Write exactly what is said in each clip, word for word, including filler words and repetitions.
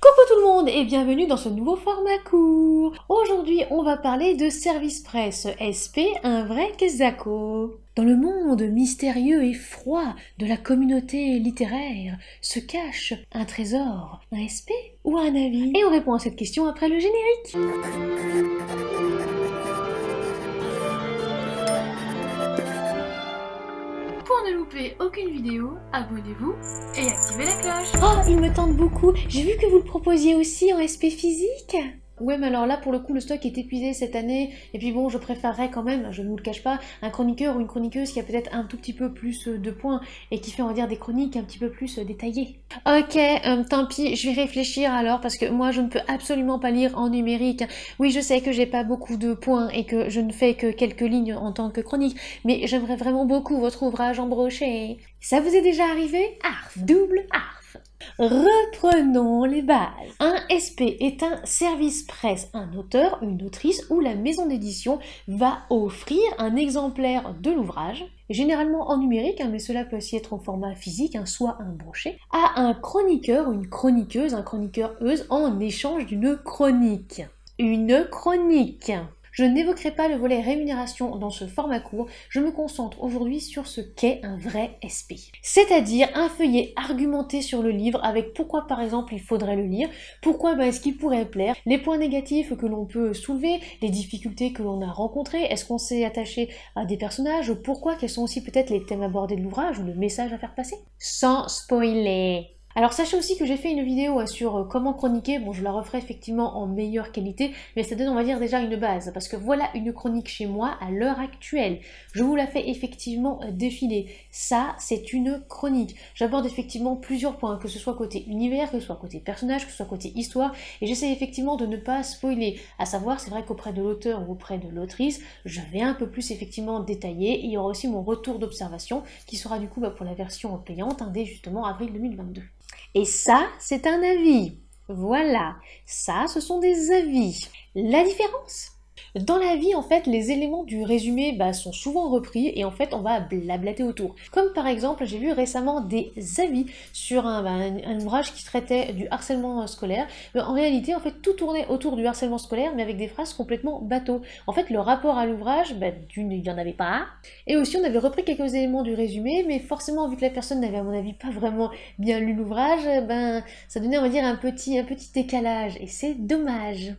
Coucou tout le monde et bienvenue dans ce nouveau format court. Aujourd'hui, on va parler de Service Press S P, un vrai quesaco. Dans le monde mystérieux et froid de la communauté littéraire, se cache un trésor, un S P ou un avis? Et on répond à cette question après le générique. Aucune vidéo, abonnez-vous et activez la cloche. Oh, il me tente beaucoup. J'ai vu que vous le proposiez aussi en S P physique. Ouais, mais alors là, pour le coup, le stock est épuisé cette année. Et puis bon, je préférerais quand même, je ne vous le cache pas, un chroniqueur ou une chroniqueuse qui a peut-être un tout petit peu plus de points et qui fait, on va dire, des chroniques un petit peu plus détaillées. Ok, euh, tant pis, je vais réfléchir alors parce que moi, je ne peux absolument pas lire en numérique. Oui, je sais que j'ai pas beaucoup de points et que je ne fais que quelques lignes en tant que chronique, mais j'aimerais vraiment beaucoup votre ouvrage en brochet. Ça vous est déjà arrivé? Arf, double arf. Reprenons les bases. Un S P est un service presse, un auteur, une autrice ou la maison d'édition va offrir un exemplaire de l'ouvrage, généralement en numérique, hein, mais cela peut aussi être en format physique, hein, soit un brochet, à un chroniqueur ou une chroniqueuse, un chroniqueur-euse en échange d'une chronique. Une chronique. Je n'évoquerai pas le volet rémunération dans ce format court, je me concentre aujourd'hui sur ce qu'est un vrai S P. C'est-à-dire un feuillet argumenté sur le livre avec pourquoi par exemple il faudrait le lire, pourquoi ben, est-ce qu'il pourrait plaire, les points négatifs que l'on peut soulever, les difficultés que l'on a rencontrées, est-ce qu'on s'est attaché à des personnages, pourquoi, quels sont aussi peut-être les thèmes abordés de l'ouvrage ou le message à faire passer. Sans spoiler. Alors sachez aussi que j'ai fait une vidéo sur comment chroniquer, bon je la referai effectivement en meilleure qualité, mais ça donne on va dire déjà une base, parce que voilà une chronique chez moi à l'heure actuelle. Je vous la fais effectivement défiler, ça c'est une chronique. J'aborde effectivement plusieurs points, que ce soit côté univers, que ce soit côté personnage, que ce soit côté histoire, et j'essaie effectivement de ne pas spoiler, à savoir c'est vrai qu'auprès de l'auteur ou auprès de l'autrice, je vais un peu plus effectivement détailler, et il y aura aussi mon retour d'observation, qui sera du coup bah, pour la version payante, hein, dès justement avril deux mille vingt-deux. Et ça, c'est un avis. Voilà, ça, ce sont des avis. La différence ? Dans la vie, en fait, les éléments du résumé bah, sont souvent repris et en fait, on va blablater autour. Comme par exemple, j'ai vu récemment des avis sur un, bah, un, un ouvrage qui traitait du harcèlement scolaire. Mais en réalité, en fait, tout tournait autour du harcèlement scolaire, mais avec des phrases complètement bateaux. En fait, le rapport à l'ouvrage, bah, d'une, il n'y en avait pas. Et aussi, on avait repris quelques éléments du résumé, mais forcément, vu que la personne n'avait, à mon avis, pas vraiment bien lu l'ouvrage, ben, ça donnait, on va dire, un petit, un petit décalage. Et c'est dommage.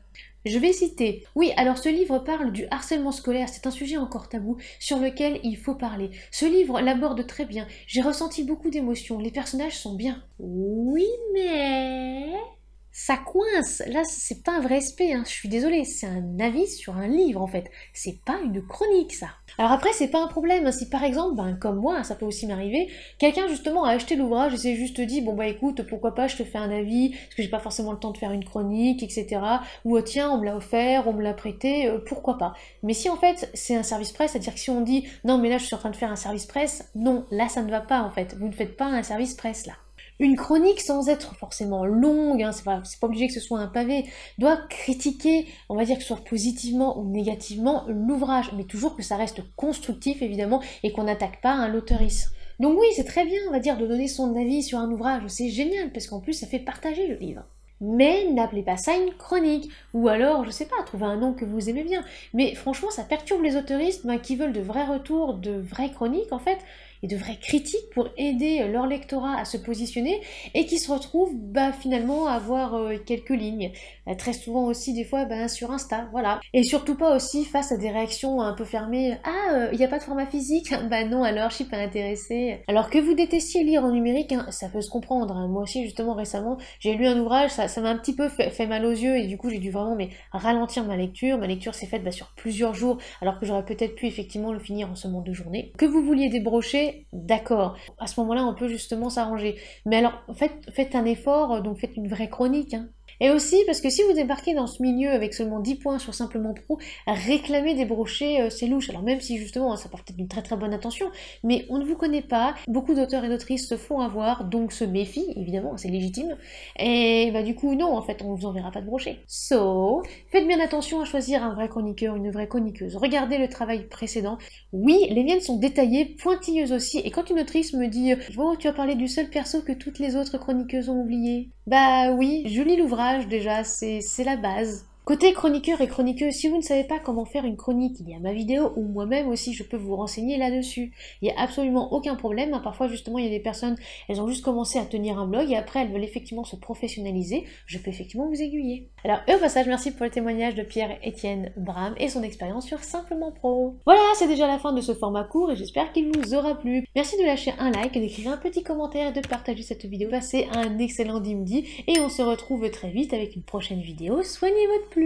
Je vais citer. Oui, alors ce livre parle du harcèlement scolaire, c'est un sujet encore tabou sur lequel il faut parler. Ce livre l'aborde très bien, j'ai ressenti beaucoup d'émotions, les personnages sont bien. Oui, mais... ça coince, là c'est pas un vrai S P, hein. Je suis désolée, c'est un avis sur un livre en fait, c'est pas une chronique ça. Alors après c'est pas un problème, si par exemple, ben, comme moi, ça peut aussi m'arriver, quelqu'un justement a acheté l'ouvrage et s'est juste dit, bon bah écoute, pourquoi pas je te fais un avis, parce que j'ai pas forcément le temps de faire une chronique, et cetera. Ou oh, tiens, on me l'a offert, on me l'a prêté, euh, pourquoi pas. Mais si en fait c'est un service presse, c'est-à-dire que si on dit, non mais là je suis en train de faire un service presse, non, là ça ne va pas en fait, vous ne faites pas un service presse là. Une chronique, sans être forcément longue, hein, c'est pas, pas obligé que ce soit un pavé, doit critiquer, on va dire que ce soit positivement ou négativement, l'ouvrage, mais toujours que ça reste constructif évidemment et qu'on n'attaque pas hein, l'auteurice. Donc oui, c'est très bien, on va dire, de donner son avis sur un ouvrage, c'est génial, parce qu'en plus ça fait partager le livre. Mais n'appelez pas ça une chronique, ou alors, je sais pas, trouvez un nom que vous aimez bien. Mais franchement, ça perturbe les auteuristes ben, qui veulent de vrais retours, de vraies chroniques en fait, et de vraies critiques pour aider leur lectorat à se positionner et qui se retrouvent bah, finalement à avoir euh, quelques lignes. Euh, très souvent aussi des fois bah, sur Insta, voilà. Et surtout pas aussi face à des réactions un peu fermées « Ah, il euh, n'y a pas de format physique ?»« Bah non, alors je suis pas intéressée. » Alors que vous détestiez lire en numérique, hein, ça peut se comprendre. Hein. Moi aussi justement récemment, j'ai lu un ouvrage, ça m'a un petit peu fait, fait mal aux yeux et du coup j'ai dû vraiment mais, ralentir ma lecture. Ma lecture s'est faite bah, sur plusieurs jours alors que j'aurais peut-être pu effectivement le finir en seulement deux journées. Que vous vouliez débrocher, d'accord, à ce moment-là, on peut justement s'arranger. Mais alors, faites, faites un effort, donc faites une vraie chronique. Hein. Et aussi, parce que si vous débarquez dans ce milieu avec seulement dix points sur Simplement Pro, réclamer des brochets, euh, c'est louche. Alors même si justement, ça part peut-être d'une très très bonne intention, mais on ne vous connaît pas. Beaucoup d'auteurs et d'autrices se font avoir, donc se méfient, évidemment, c'est légitime. Et bah du coup, non, en fait, on ne vous enverra pas de brochets. So, faites bien attention à choisir un vrai chroniqueur, une vraie chroniqueuse. Regardez le travail précédent. Oui, les miennes sont détaillées, pointilleuses aussi. aussi. Et quand une autrice me dit « Oh, tu as parlé du seul perso que toutes les autres chroniqueuses ont oublié », bah oui, je lis l'ouvrage déjà, c'est la base. Côté chroniqueur et chroniqueuse, si vous ne savez pas comment faire une chronique, il y a ma vidéo où moi-même aussi je peux vous renseigner là-dessus. Il n'y a absolument aucun problème. Parfois justement il y a des personnes, elles ont juste commencé à tenir un blog et après elles veulent effectivement se professionnaliser. Je peux effectivement vous aiguiller. Alors et au passage, merci pour le témoignage de Pierre-Etienne Bram et son expérience sur Simplement Pro. Voilà, c'est déjà la fin de ce format court et j'espère qu'il vous aura plu. Merci de lâcher un like, d'écrire un petit commentaire, de partager cette vidéo. Passez un excellent dimanche et on se retrouve très vite avec une prochaine vidéo. Soignez votre pluie.